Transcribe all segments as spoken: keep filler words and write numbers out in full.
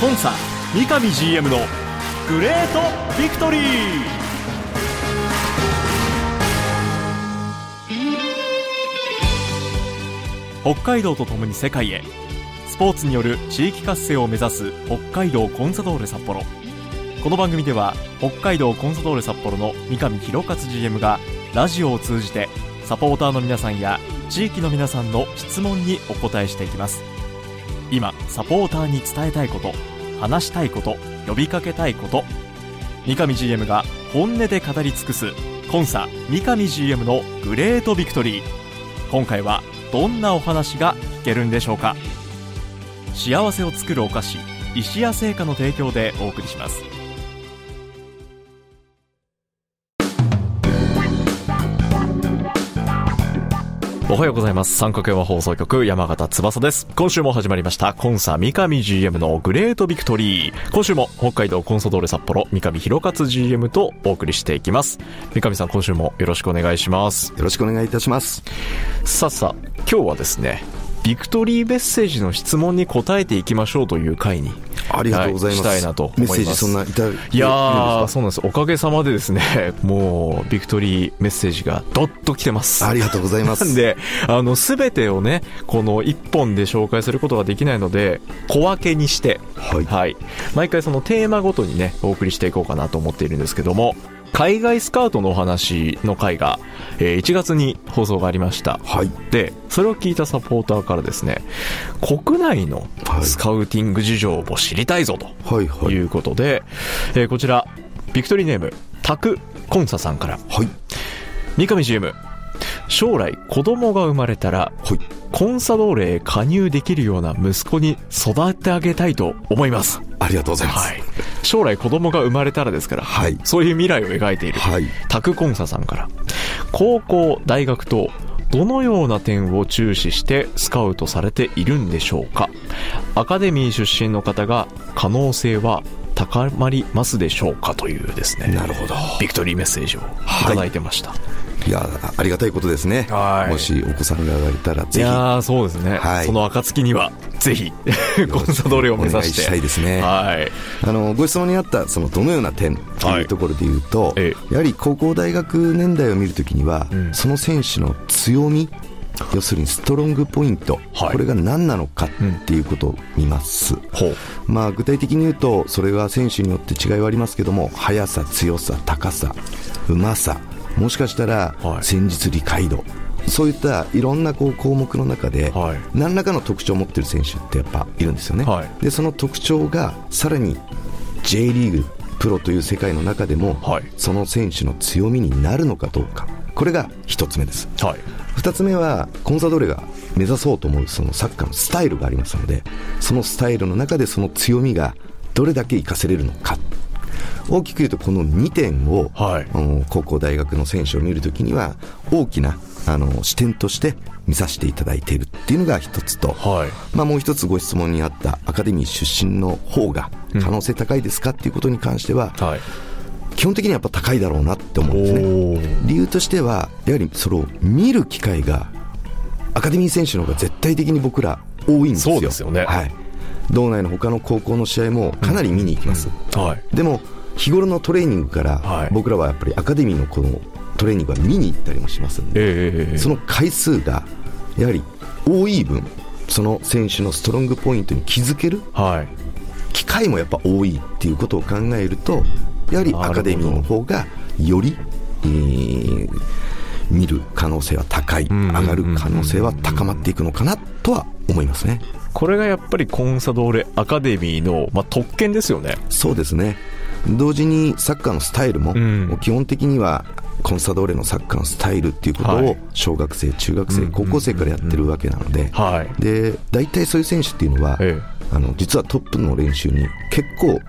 本社三上 ジーエム のグレートビクトリー。北海道とともに世界へ、スポーツによる地域活性を目指す北海道コンサドーレ札幌。この番組では北海道コンサドーレ札幌の三上弘克 ジーエム がラジオを通じてサポーターの皆さんや地域の皆さんの質問にお答えしていきます。今サポーターに伝えたいこと、話したいこと、呼びかけたいこと、三上 ジーエム が本音で語り尽くすコンサ三上 ジーエム のグレートビクトリー。今回はどんなお話が聞けるんでしょうか。幸せを作るお菓子、石屋製菓の提供でお送りします。おはようございます。三角山放送局、山形翼です。今週も始まりましたコンサ三上 ジーエム のグレートビクトリー。今週も北海道コンサドーレ札幌三上弘克 ジーエム とお送りしていきます。三上さん、今週もよろしくお願いします。よろしくお願いいたします。さあさあ、今日はですね、ビクトリーメッセージの質問に答えていきましょうという回に、ありがとうございます、はい、したいなと思います。メッセージそんないただいていやそうなんです。おかげさまでですね、もうビクトリーメッセージがどっと来てます。ありがとうございます。なんで、あの全てをね、この一本で紹介することができないので、小分けにして、はいはい、毎回そのテーマごとにねお送りしていこうかなと思っているんですけども、海外スカウトのお話の回が、えー、いちがつに放送がありました、はい、でそれを聞いたサポーターからですね、国内のスカウティング事情を知りたいぞということで、はいはいはい、えー、こちらビクトリーネームタクコンサさんから、はい、三上 ジーエム、 将来子供が生まれたら、はい、コンサドーレへ加入できるような息子に育ててあげたいと思います。ありがとうございます、はい、将来子供が生まれたらですから、はい、そういう未来を描いている、はい、タクコンサさんから、高校大学とどのような点を注視してスカウトされているんでしょうか。アカデミー出身の方が可能性は高まりますでしょうか、というですね、なるほど、ビクトリーメッセージをいただいてました、はい。いや、ありがたいことですね、はい、もしお子さんがいたらぜひ、いやそうですね、はい、その暁にはぜひコンサドーレを目指してお願いしたいですね、はい、あのご質問にあったそのどのような点というところでいうと、はい、ええ、やはり高校大学年代を見るときには、うん、その選手の強み、要するにストロングポイント、はい、これが何なのかっていうことを見ます、うん、まあ、具体的に言うとそれは選手によって違いはありますけども、速さ、強さ、高さ、うまさ、もしかしたら戦術理解度、はい、そういったいろんなこう項目の中で何らかの特徴を持っている選手ってやっぱいるんですよね、はい、でその特徴がさらに J リーグ、プロという世界の中でもその選手の強みになるのかどうか、これがひとつめです、はい、ふたつめはコンサドーレが目指そうと思うそのサッカーのスタイルがありますので、そのスタイルの中でその強みがどれだけ活かせれるのか、大きく言うとこのにてんを、はい、高校大学の選手を見るときには大きなあの視点として見させていただいているっていうのが一つと、はい、まあ、もう一つご質問にあったアカデミー出身の方が可能性高いですかっていうことに関しては、うん、はい、基本的にはやっぱ高いだろうなって思うんですね。理由としてはやはりそれを見る機会がアカデミー選手の方が絶対的に僕ら多いんですよ。そうですよね、はい、道内の他の高校の試合もかなり見に行きます、うん、はい、でも日頃のトレーニングから僕らはやっぱりアカデミーのこのトレーニングは見に行ったりもしますので、はい、その回数がやはり多い分、その選手のストロングポイントに気づける機会もやっぱ多いっていうことを考えると、やはりアカデミーの方がより、えー、見る可能性は高い、上がる可能性は高まっていくのかなとは思いますね。これがやっぱりコンサドーレアカデミーの、まあ、特権ですよね。そうですね。同時にサッカーのスタイルも、うん、基本的にはコンサドーレのサッカーのスタイルっていうことを小学生、はい、中学生、高校生からやってるわけなので、で大体そういう選手っていうのは、ええ、あの実はトップの練習に結構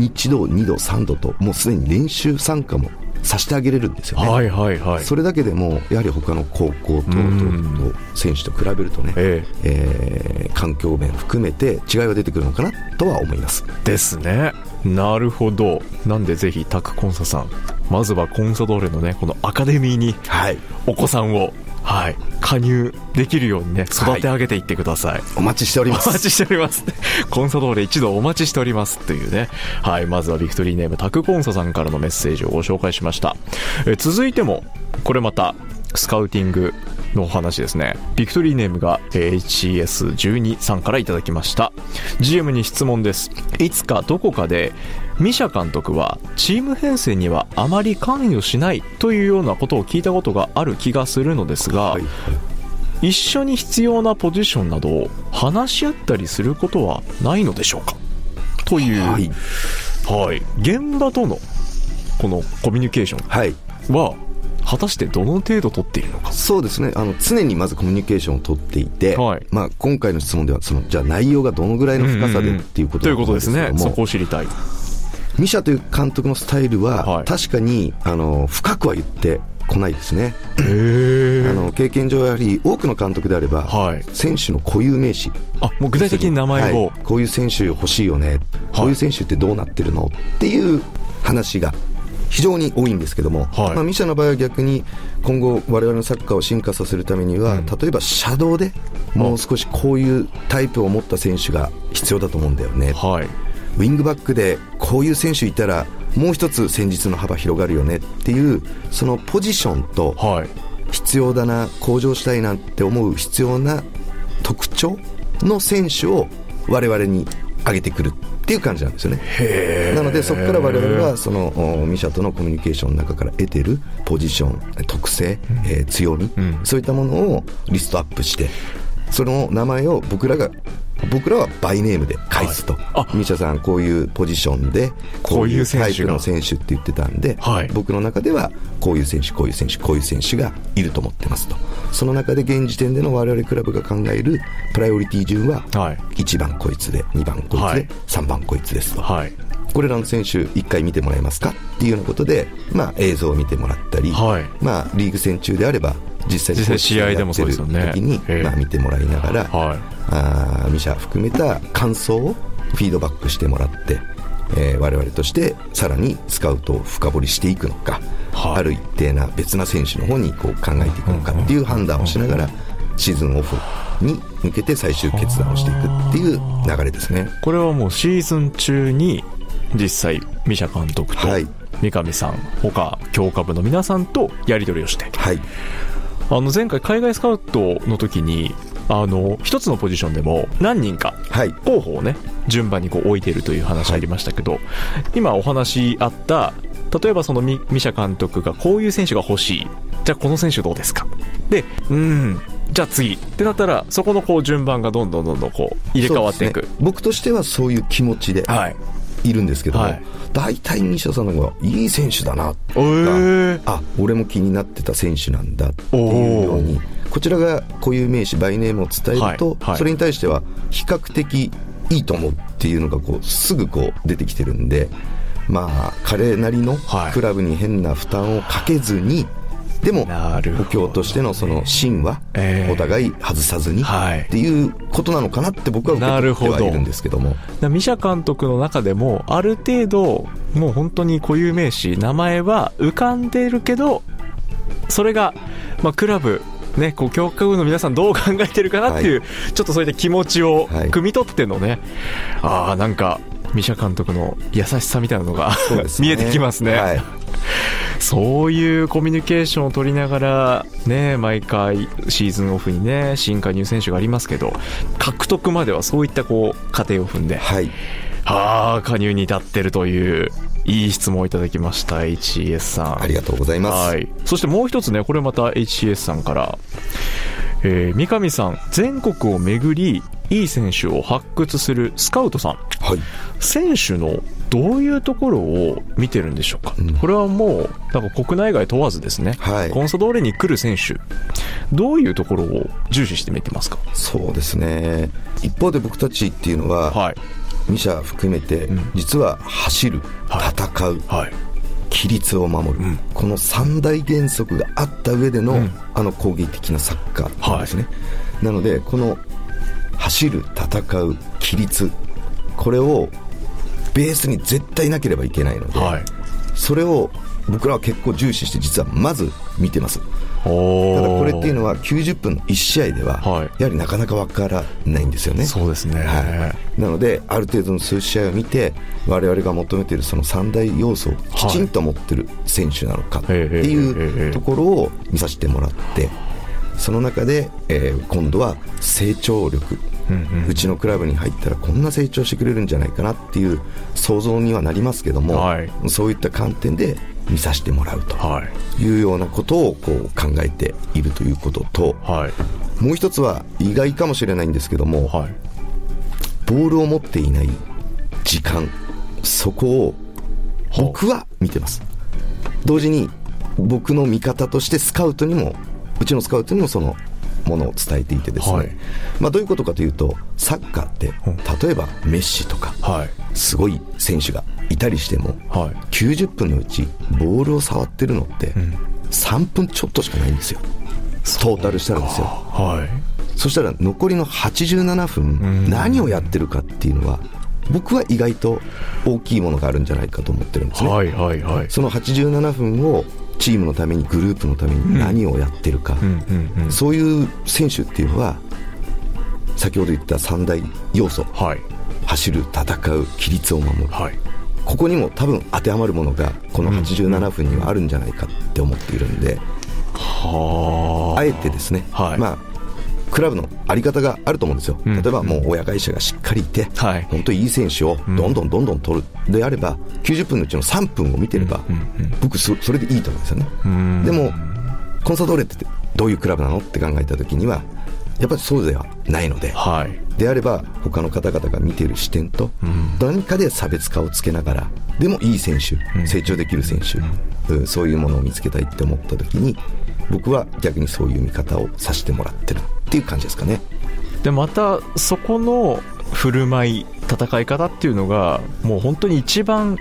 いちどにどさんどともうすでに練習参加もさせてあげれるんですよね、はいはいはい、それだけでもやはり他の高校等々と選手と比べるとね、えええー、環境面含めて違いは出てくるのかなとは思いますですね。なるほど。なんでぜひタクコンサさん、まずはコンサドーレのねこのアカデミーにお子さんを、はいはい、加入できるようにね育て上げていってください、はい、お待ちしておりますお待ちしておりますコンサドーレ一同お待ちしておりますというね、はい、まずはビクトリーネームタクコンサさんからのメッセージをご紹介しました。え続いてもこれまたスカウティングのお話ですね。ビクトリーネームが エイチエスじゅうに さんからいただきました。 ジーエム に質問です。いつかどこかでミシャ監督はチーム編成にはあまり関与しないというようなことを聞いたことがある気がするのですが、はい、一緒に必要なポジションなどを話し合ったりすることはないのでしょうかという、はいはい、現場とのこのコミュニケーションは、はい果たしてどの程度取っているのか。そうですね、あの常にまずコミュニケーションを取っていて、はい、まあ、今回の質問ではそのじゃあ内容がどのぐらいの深さでっていうことなんですけども、うんうん、ということですね。そこを知りたい。ミシャという監督のスタイルは、はい、確かにあの深くは言ってこないですね。へーあの経験上やはり多くの監督であれば、はい、選手の固有名詞、あもう具体的に名前を、はい、こういう選手欲しいよね、はい、こういう選手ってどうなってるのっていう話が非常に多いんですけども、はい、まあ、ミシャの場合は逆に今後我々のサッカーを進化させるためには、うん、例えばシャドウでもう少しこういうタイプを持った選手が必要だと思うんだよね、はい、ウィングバックでこういう選手いたらもう一つ戦術の幅広がるよねっていう、そのポジションと必要だな、向上したいなって思う必要な特徴の選手を我々に上げてくるっていう感じなんですよね。へー。なのでそこから我々はそのミシャとのコミュニケーションの中から得てるポジション、特性、うん、えー、強み、うん、そういったものをリストアップして、その名前を僕らが僕らはバイネームで返すと、はい、ミシャさんこういうポジションでこういうタイプの選手って言ってたんで、はい、僕の中ではこういう選手こういう選手こういう選手がいると思ってますと、その中で現時点での我々クラブが考えるプライオリティ順はいちばんこいつでにばんこいつで、はい、さんばんこいつですと、はい、これらの選手いっかい見てもらえますかっていうようなことで、まあ、映像を見てもらったり、はい、まあ、リーグ戦中であれば実際に試合でもそうですよね、時に、まあ、見てもらいながら、はい、あミシャ含めた感想をフィードバックしてもらって、えー、我々としてさらにスカウトを深掘りしていくのか、はい、ある一定な別な選手の方にこう考えていくのかっていう判断をしながら、うんうん、シーズンオフに向けて最終決断をしていくっていう流れですね。これはもうシーズン中に実際ミシャ監督と三上さん、はい、他強化部の皆さんとやり取りをして、はい、あの前回海外スカウトの時にあの一つのポジションでも何人か候補をね順番にこう置いているという話ありましたけど、今お話あった例えばそのミシャ監督がこういう選手が欲しい、じゃあこの選手どうですか、でうーんじゃあ次ってなったらそこのこう順番がどんどんどんどんこう入れ替わっていく、ね、僕としてはそういう気持ちでいるんですけども、はい、大体ミシャさんの方がいい選手だなとか、えー、あ俺も気になってた選手なんだっていうように、こちらが固有名詞バイネームを伝えると、はいはい、それに対しては比較的いいと思うっていうのがこうすぐこう出てきてるんで、まあ彼なりのクラブに変な負担をかけずに、はい、でも補強としてのその芯はお互い外さずにっていうことなのかなって僕は受け取ってはいるんですけども、どミシャ監督の中でもある程度もう本当に固有名詞名前は浮かんでいるけど、それが、まあ、クラブね、こう強化部の皆さんどう考えてるかなっていう、はい、ちょっとそういった気持ちを汲み取ってのね、はい、あなんかミシャ監督の優しさみたいなのがそうですね見えてきますね、はい、そういうコミュニケーションを取りながら、ね、毎回シーズンオフに、ね、新加入選手がありますけど、獲得まではそういったこう過程を踏んで、はい、あ加入に至ってるといういい質問をいただきました エイチエス さん、ありがとうございます。はい、そしてもう一つねこれまた エイチエス さんから、えー、三上さん全国を巡りいい選手を発掘するスカウトさん、はい、選手のどういうところを見てるんでしょうか、うん、これはもうなんか国内外問わずですね、はい、コンサドーレに来る選手どういうところを重視して見てますか。そうですね、一方で僕たちっていうのは、はい、ミシャ含めて実は走る、はい、戦う、はい、規律を守る、うん、この三大原則があった上での、うん、あの攻撃的なサッカーなんですね、はい、なのでこの走る戦う規律これをベースに絶対なければいけないので、はい、それを僕らは結構重視して実はまず見てます。おただこれっていうのはきゅうじゅっぷんのいち試合ではやはりなかなか分からないんですよね、はい、そうですね、はい、なのである程度の数試合を見て我々が求めているそのさん大要素をきちんと持っている選手なのかっていうところを見させてもらって、その中で、えー、今度は成長力、うんうん、うちのクラブに入ったらこんな成長してくれるんじゃないかなっていう想像にはなりますけども、はい、そういった観点で見させてもらうというようなことをこう考えているということと、はい、もう一つは意外かもしれないんですけども、はい、ボールを持っていない時間、そこを僕は見てます。同時に僕の見方としてスカウトにもうちのスカウトにもそのものを伝えていてですね、はい、まあ、どういうことかというと、サッカーって例えばメッシとかすごい選手がいたりしてもきゅうじゅっぷんのうちボールを触ってるのってさんぷんちょっとしかないんですよ、トータルしたらですよ、はい、そしたら残りのはちじゅうななふん何をやってるかっていうのは僕は意外と大きいものがあるんじゃないかと思ってるんですね、はいはいはい、そのはちじゅうななふんをチームのために、グループのために何をやってるか、うんうんうん、そういう選手っていうのは先ほど言ったさん大要素、はい、走る、戦う、規律を守る、はい、ここにも多分当てはまるものがこのはちじゅうななふんにはあるんじゃないかって思っているんで、うん、あえてですね、はい、まあクラブのあり方があると思うんですよ。例えばもう親会社がしっかりいて、うん、本当にいい選手をどんどんどんどん取るであれば、きゅうじゅっぷんのうちのさんぷんを見てれば、うんうんうん、僕それでいいと思うんですよね、うん、でもコンサドーレってどういうクラブなのって考えた時にはやっぱりそうではないので、はい、であれば他の方々が見ている視点と何かで差別化をつけながら、でもいい選手、うん、成長できる選手、うん、そういうものを見つけたいって思った時に僕は逆にそういう見方をさせてもらってるっていう感じですかね。でまたそこの振る舞い、戦い方っていうのがもう本当に一番、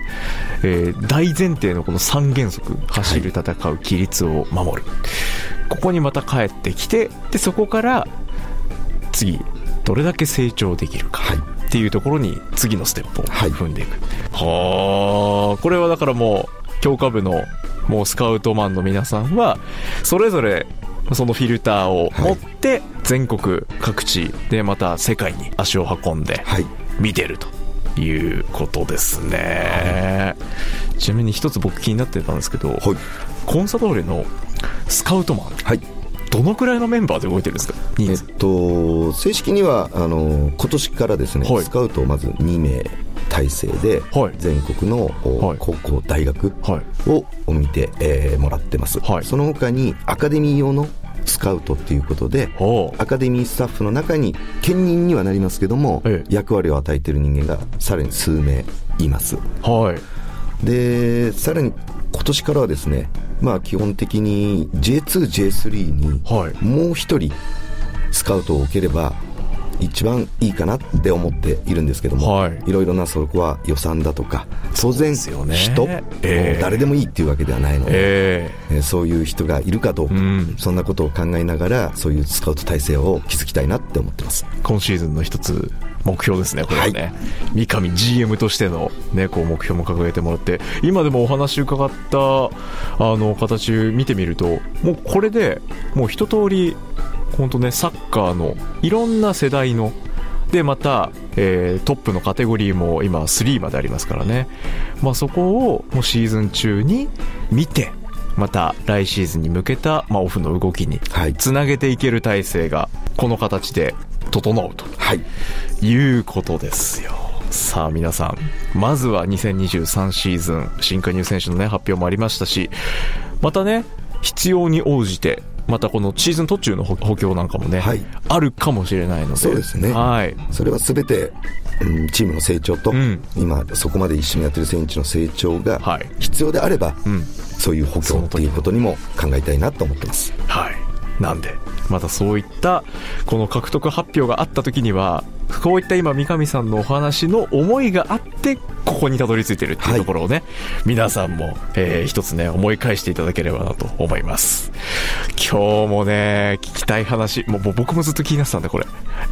えー、大前提のこのさん原則、走る、戦う、規律を守る、はい、ここにまた帰ってきて、でそこから次どれだけ成長できるか、はいっていうところに次のステップを踏んでいく、はい、はー、これはだからもう強化部のもうスカウトマンの皆さんはそれぞれそのフィルターを持って全国各地でまた世界に足を運んで見てるということですね、はい、ちなみに一つ僕気になってたんですけど、はい、コンサドーレのスカウトマン、はい、どのくらいのメンバーで動いてるんですか？えっと、正式にはあの今年からですね、はい、スカウトをまずに名体制で、はい、全国の、はい、高校、大学を見て、はい、えー、もらってます、はい、その他にアカデミー用のスカウトということで、はい、アカデミースタッフの中に兼任にはなりますけども、はい、役割を与えている人間がさらに数名います、はい、でさらに今年からはですね、まあ、基本的に ジェイツー、ジェイスリー にもう一人スカウトを受ければ一番いいかなって思っているんですけども、はい、いろいろなそこは予算だとか当然人、ねえー、誰でもいいっていうわけではないので、えー、そういう人がいるかどうか、うん、そんなことを考えながらそういうスカウト体制を築きたいなって思ってます。今シーズンの一つ目標ですね、これはね、はい、三上 ジーエム としての、ね、こう目標も掲げてもらって、今でもお話伺ったあの形見てみるともうこれでもう一通り本当ね、サッカーのいろんな世代のでまた、えー、トップのカテゴリーも今さんまでありますからね、まあ、そこをもうシーズン中に見てまた来シーズンに向けた、まあ、オフの動きにつなげていける体制がこの形で整うと、はい、いうことですよ。さあ皆さん、まずはにせんにじゅうさんシーズン新加入選手の、ね、発表もありましたし、またね必要に応じてまたこのシーズン途中の補強なんかもね、はい、あるかもしれないので、そうですね、はい、それは全て、うん、チームの成長と、うん、今そこまで一緒にやってる選手の成長が必要であれば、はい、うん、そういう補強ということにも考えたいなと思ってます。はい、なんでまたそういったこの獲得発表があった時にはこういった今三上さんのお話の思いがあってここにたどり着いてるっていうところをね、はい、皆さんも、えー、一つね思い返していただければなと思います。今日もね聞きたい話、もう僕もずっと気になってたんで、これ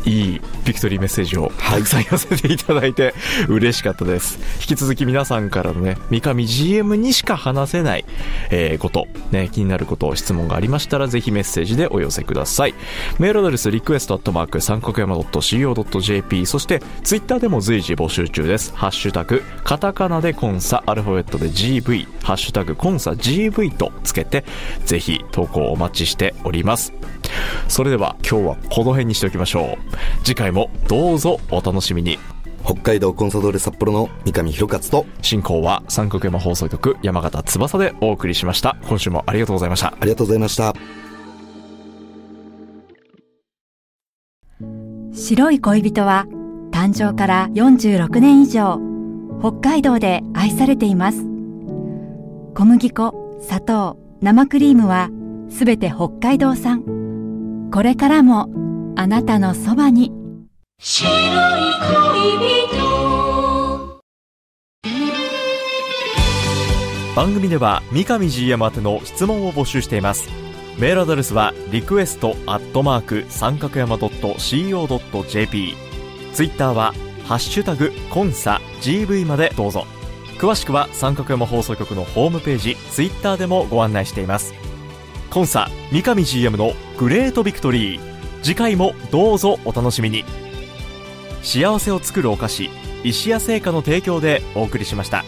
いいビクトリーメッセージをたくさん寄せていただいて嬉しかったです。引き続き皆さんからのね、三上 ジーエム にしか話せない、えー、こと、ね、気になること、質問がありましたらぜひメッセージでお寄せください。メールアドレスリクエストアットマーク三角山 .co.jp、 そしてツイッターでも随時募集中です。ハッシュタグカタカナでコンサ、アルファベットで ジーブイ、 ハッシュタグコンサ ジーブイ とつけてぜひ投稿お待ちしております。それでは今日はこの辺にしておきましょう。次回もどうぞお楽しみに。北海道コンサドーレ札幌の三上弘勝と、進行は三角山放送局山形翼でお送りしました。今週もありがとうございました。ありがとうございました。白い恋人は誕生からよんじゅうろくねん以上北海道で愛されています。小麦粉、砂糖、生クリームはすべて北海道産。これからもあなたのそばに白い恋人。番組では三上 ジーエム 宛ての質問を募集しています。メールアドレスはリクエストアットマーク三角山 .co.jp、 ツイッターはハッシュタグコンサ ジーブイ までどうぞ。詳しくは三角山放送局のホームページ、ツイッターでもご案内しています。コンサ三上 ジーエム のグレートビクトリー、次回もどうぞお楽しみに。幸せを作るお菓子、石屋製菓の提供でお送りしました。